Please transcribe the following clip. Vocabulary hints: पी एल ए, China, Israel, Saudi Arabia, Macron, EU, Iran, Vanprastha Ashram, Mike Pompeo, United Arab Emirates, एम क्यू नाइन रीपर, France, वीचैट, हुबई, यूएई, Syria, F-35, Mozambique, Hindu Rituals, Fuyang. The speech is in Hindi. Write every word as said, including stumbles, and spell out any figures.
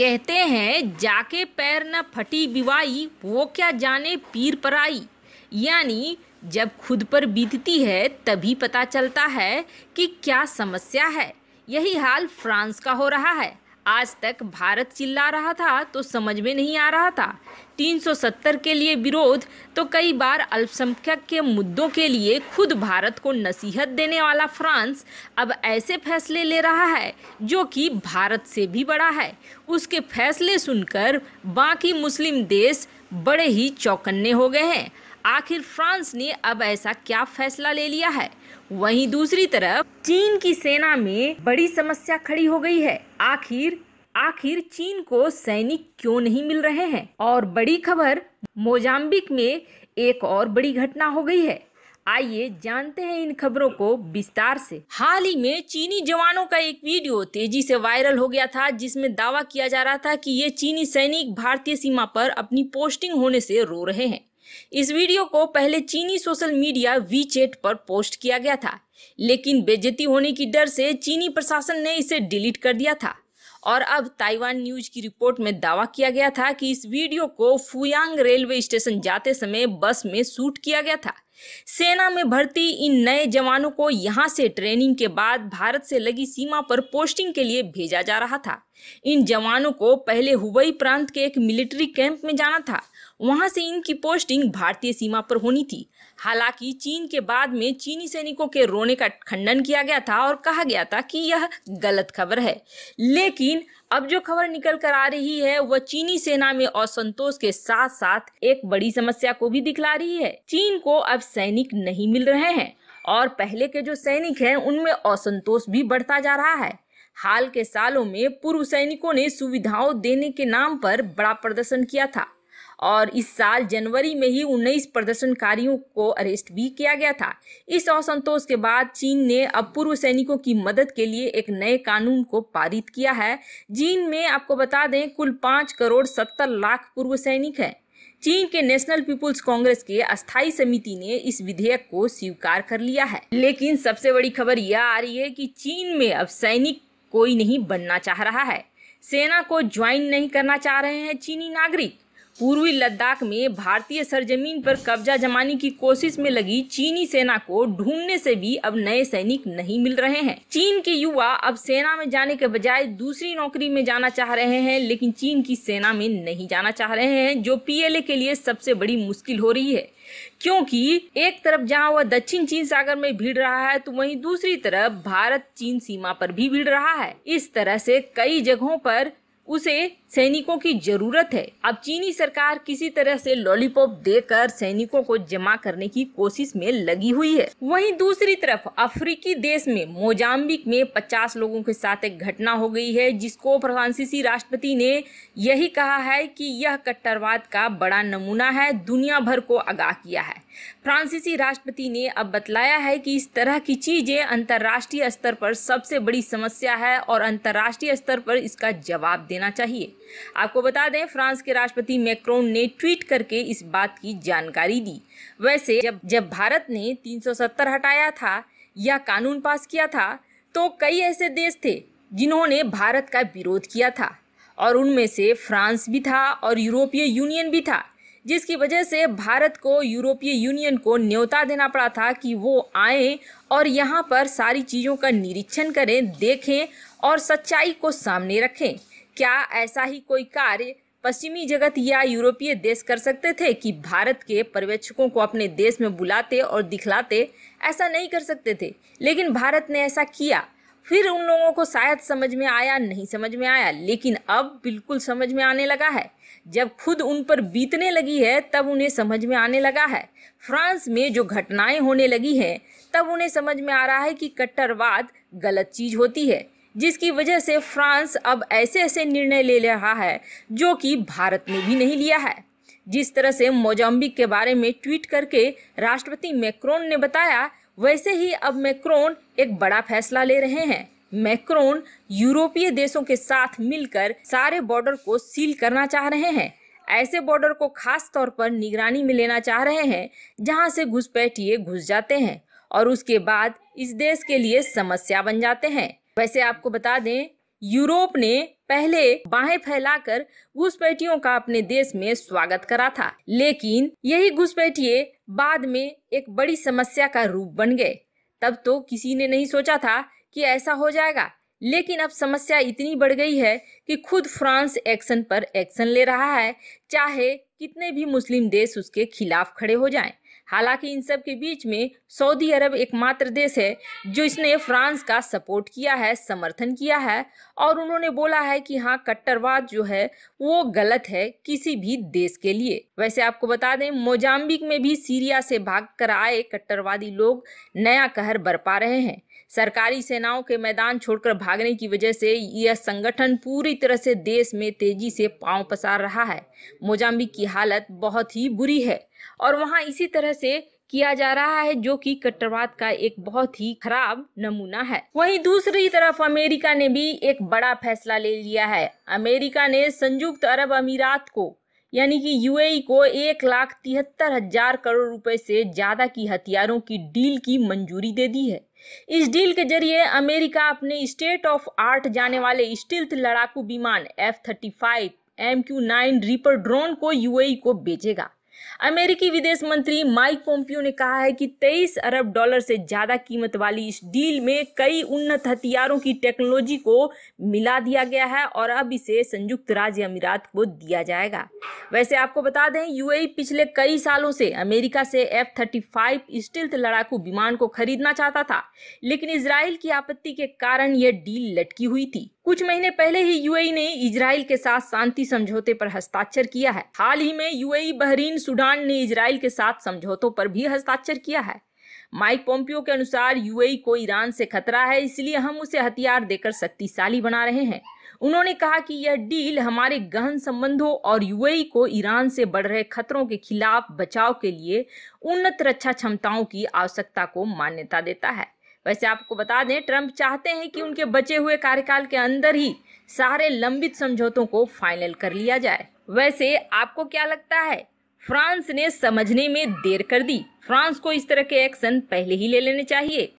कहते हैं जाके पैर न फटी बिवाई, वो क्या जाने पीर पराई। यानी जब खुद पर बीतती है तभी पता चलता है कि क्या समस्या है। यही हाल फ्रांस का हो रहा है। आज तक भारत चिल्ला रहा था तो समझ में नहीं आ रहा था। तीन सौ सत्तर के लिए विरोध तो कई बार अल्पसंख्यक के मुद्दों के लिए खुद भारत को नसीहत देने वाला फ्रांस अब ऐसे फैसले ले रहा है जो कि भारत से भी बड़ा है। उसके फैसले सुनकर बाकी मुस्लिम देश बड़े ही चौकन्ने हो गए हैं। आखिर फ्रांस ने अब ऐसा क्या फैसला ले लिया है। वहीं दूसरी तरफ चीन की सेना में बड़ी समस्या खड़ी हो गई है। आखिर आखिर चीन को सैनिक क्यों नहीं मिल रहे हैं। और बड़ी खबर, मोजाम्बिक में एक और बड़ी घटना हो गई है। आइए जानते हैं इन खबरों को विस्तार से। हाल ही में चीनी जवानों का एक वीडियो तेजी से वायरल हो गया था जिसमें दावा किया जा रहा था कि ये चीनी सैनिक भारतीय सीमा पर अपनी पोस्टिंग होने से रो रहे हैं। इस वीडियो को पहले चीनी सोशल मीडिया वीचैट पर पोस्ट किया गया था, लेकिन बेइज्जती होने की डर से चीनी प्रशासन ने इसे डिलीट कर दिया था। और अब ताइवान न्यूज की रिपोर्ट में दावा किया गया था कि इस वीडियो को फुयांग रेलवे स्टेशन जाते समय बस में शूट किया गया था। सेना में भर्ती इन नए जवानों को यहां से ट्रेनिंग के बाद भारत से लगी सीमा पर पोस्टिंग के लिए भेजा जा रहा था। इन जवानों को पहले हुबई प्रांत के एक मिलिट्री कैंप में जाना था, वहां से इनकी पोस्टिंग भारतीय सीमा पर होनी थी। हालांकि चीन के बाद में चीनी सैनिकों के रोने का खंडन किया गया था और कहा गया था कि यह गलत खबर है। लेकिन अब जो खबर निकल कर आ रही है वह चीनी सेना में असंतोष के साथ साथ एक बड़ी समस्या को भी दिखला रही है। चीन को अब सैनिक नहीं मिल रहे हैं और पहले के जो सैनिक हैं उनमें असंतोष भी बढ़ता जा रहा है। हाल के सालों में पूर्व सैनिकों ने सुविधाओं देने के नाम पर बड़ा प्रदर्शन किया था और इस साल जनवरी में ही उन्नीस प्रदर्शनकारियों को अरेस्ट भी किया गया था। इस असंतोष के बाद चीन ने अब पूर्व सैनिकों की मदद के लिए एक नए कानून को पारित किया है, जिनमें आपको बता दें कुल पाँच करोड़ सत्तर लाख पूर्व सैनिक हैं। चीन के नेशनल पीपुल्स कांग्रेस के अस्थायी समिति ने इस विधेयक को स्वीकार कर लिया है। लेकिन सबसे बड़ी खबर यह आ रही है कि चीन में अब सैनिक कोई नहीं बनना चाह रहा है। सेना को ज्वाइन नहीं करना चाह रहे हैं चीनी नागरिक। पूर्वी लद्दाख में भारतीय सरजमीन पर कब्जा जमाने की कोशिश में लगी चीनी सेना को ढूंढने से भी अब नए सैनिक नहीं मिल रहे हैं। चीन के युवा अब सेना में जाने के बजाय दूसरी नौकरी में जाना चाह रहे हैं, लेकिन चीन की सेना में नहीं जाना चाह रहे हैं, जो पी एल ए के लिए सबसे बड़ी मुश्किल हो रही है। क्योंकि एक तरफ जहां वह दक्षिण चीन सागर में भिड़ रहा है तो वहीं दूसरी तरफ भारत चीन सीमा पर भी भिड़ रहा है। इस तरह से कई जगहों पर उसे सैनिकों की जरूरत है। अब चीनी सरकार किसी तरह से लॉलीपॉप देकर सैनिकों को जमा करने की कोशिश में लगी हुई है। वहीं दूसरी तरफ अफ्रीकी देश में मोजाम्बिक में पचास लोगों के साथ एक घटना हो गई है, जिसको फ्रांसीसी राष्ट्रपति ने यही कहा है कि यह कट्टरवाद का बड़ा नमूना है, दुनिया भर को आगाह किया है। फ्रांसीसी राष्ट्रपति ने अब बतलाया है कि इस तरह की चीजें अंतर्राष्ट्रीय स्तर पर सबसे बड़ी समस्या है और अंतर्राष्ट्रीय स्तर पर इसका जवाब देना चाहिए। आपको बता दें फ्रांस के राष्ट्रपति मैक्रोन ने ट्वीट करके इस बात की जानकारी दी। वैसे जब जब भारत ने तीन सौ सत्तर हटाया था या कानून पास किया था तो कई ऐसे देश थे जिन्होंने भारत का विरोध किया था और उनमें से फ्रांस भी था और यूरोपीय यूनियन भी था, जिसकी वजह से भारत को यूरोपीय यूनियन को न्योता देना पड़ा था कि वो आए और यहाँ पर सारी चीज़ों का निरीक्षण करें, देखें और सच्चाई को सामने रखें। क्या ऐसा ही कोई कार्य पश्चिमी जगत या यूरोपीय देश कर सकते थे कि भारत के पर्यवेक्षकों को अपने देश में बुलाते और दिखलाते? ऐसा नहीं कर सकते थे, लेकिन भारत ने ऐसा किया। फिर उन लोगों को शायद समझ में आया, नहीं समझ में आया, लेकिन अब बिल्कुल समझ में आने लगा है। जब खुद उन पर बीतने लगी है तब उन्हें समझ में आने लगा है। फ्रांस में जो घटनाएं होने लगी हैं तब उन्हें समझ में आ रहा है कि कट्टरवाद गलत चीज़ होती है, जिसकी वजह से फ्रांस अब ऐसे ऐसे निर्णय ले रहा है जो कि भारत ने भी नहीं लिया है। जिस तरह से मोजाम्बिक के बारे में ट्वीट करके राष्ट्रपति मैक्रोन ने बताया, वैसे ही अब मैक्रोन एक बड़ा फैसला ले रहे हैं। मैक्रोन यूरोपीय देशों के साथ मिलकर सारे बॉर्डर को सील करना चाह रहे हैं। ऐसे बॉर्डर को खास तौर पर निगरानी में लेना चाह रहे हैं जहां से घुसपैठिए घुस जाते हैं और उसके बाद इस देश के लिए समस्या बन जाते हैं। वैसे आपको बता दें यूरोप ने पहले बाहें फैलाकर घुसपैठियों का अपने देश में स्वागत करा था, लेकिन यही घुसपैठिए बाद में एक बड़ी समस्या का रूप बन गए। तब तो किसी ने नहीं सोचा था कि ऐसा हो जाएगा, लेकिन अब समस्या इतनी बढ़ गई है कि खुद फ्रांस एक्शन पर एक्शन ले रहा है, चाहे कितने भी मुस्लिम देश उसके खिलाफ खड़े हो जाएं। हालांकि इन सब के बीच में सऊदी अरब एकमात्र देश है जो इसने फ्रांस का सपोर्ट किया है, समर्थन किया है, और उन्होंने बोला है कि हाँ, कट्टरवाद जो है वो गलत है किसी भी देश के लिए। वैसे आपको बता दें, मोजाम्बिक में भी सीरिया से भागकर आए कट्टरवादी लोग नया कहर बरपा रहे हैं। सरकारी सेनाओं के मैदान छोड़कर भागने की वजह से यह संगठन पूरी तरह से देश में तेजी से पांव पसार रहा है। मोजाम्बिक की हालत बहुत ही बुरी है और वहां इसी तरह से किया जा रहा है, जो कि कट्टरवाद का एक बहुत ही खराब नमूना है। वहीं दूसरी तरफ अमेरिका ने भी एक बड़ा फैसला ले लिया है। अमेरिका ने संयुक्त अरब अमीरात को यानी कि यूएई को एक लाख तिहत्तर हजार करोड़ रुपए से ज्यादा की हथियारों की डील की मंजूरी दे दी है। इस डील के जरिए अमेरिका अपने स्टेट ऑफ आर्ट जाने वाले स्टील्थ लड़ाकू विमान F thirty five, एम क्यू नाइन रीपर drone को यूएई को बेचेगा। अमेरिकी विदेश मंत्री माइक पोम्पियो ने कहा है कि तेईस अरब डॉलर से ज्यादा कीमत वाली इस डील में कई उन्नत हथियारों की टेक्नोलॉजी को मिला दिया गया है और अब इसे संयुक्त राज्य अमीरात को दिया जाएगा। वैसे आपको बता दें, यूएई पिछले कई सालों से अमेरिका से एफ थर्टी फाइव स्टील्थ लड़ाकू विमान को खरीदना चाहता था, लेकिन इसराइल की आपत्ति के कारण यह डील लटकी हुई थी। कुछ महीने पहले ही यूएई ने इजराइल के साथ शांति समझौते पर हस्ताक्षर किया है। हाल ही में यूएई, बहरीन, सूडान ने इजराइल के साथ समझौतों पर भी हस्ताक्षर किया है। माइक पोम्पियो के अनुसार यूएई को ईरान से खतरा है, इसलिए हम उसे हथियार देकर शक्तिशाली बना रहे हैं। उन्होंने कहा कि यह डील हमारे गहन संबंधों और यूएई को ईरान से बढ़ रहे खतरों के खिलाफ बचाव के लिए उन्नत रक्षा क्षमताओं की आवश्यकता को मान्यता देता है। वैसे आपको बता दें, ट्रंप चाहते हैं कि उनके बचे हुए कार्यकाल के अंदर ही सारे लंबित समझौतों को फाइनल कर लिया जाए। वैसे आपको क्या लगता है, फ्रांस ने समझने में देर कर दी? फ्रांस को इस तरह के एक्शन पहले ही ले लेने चाहिए।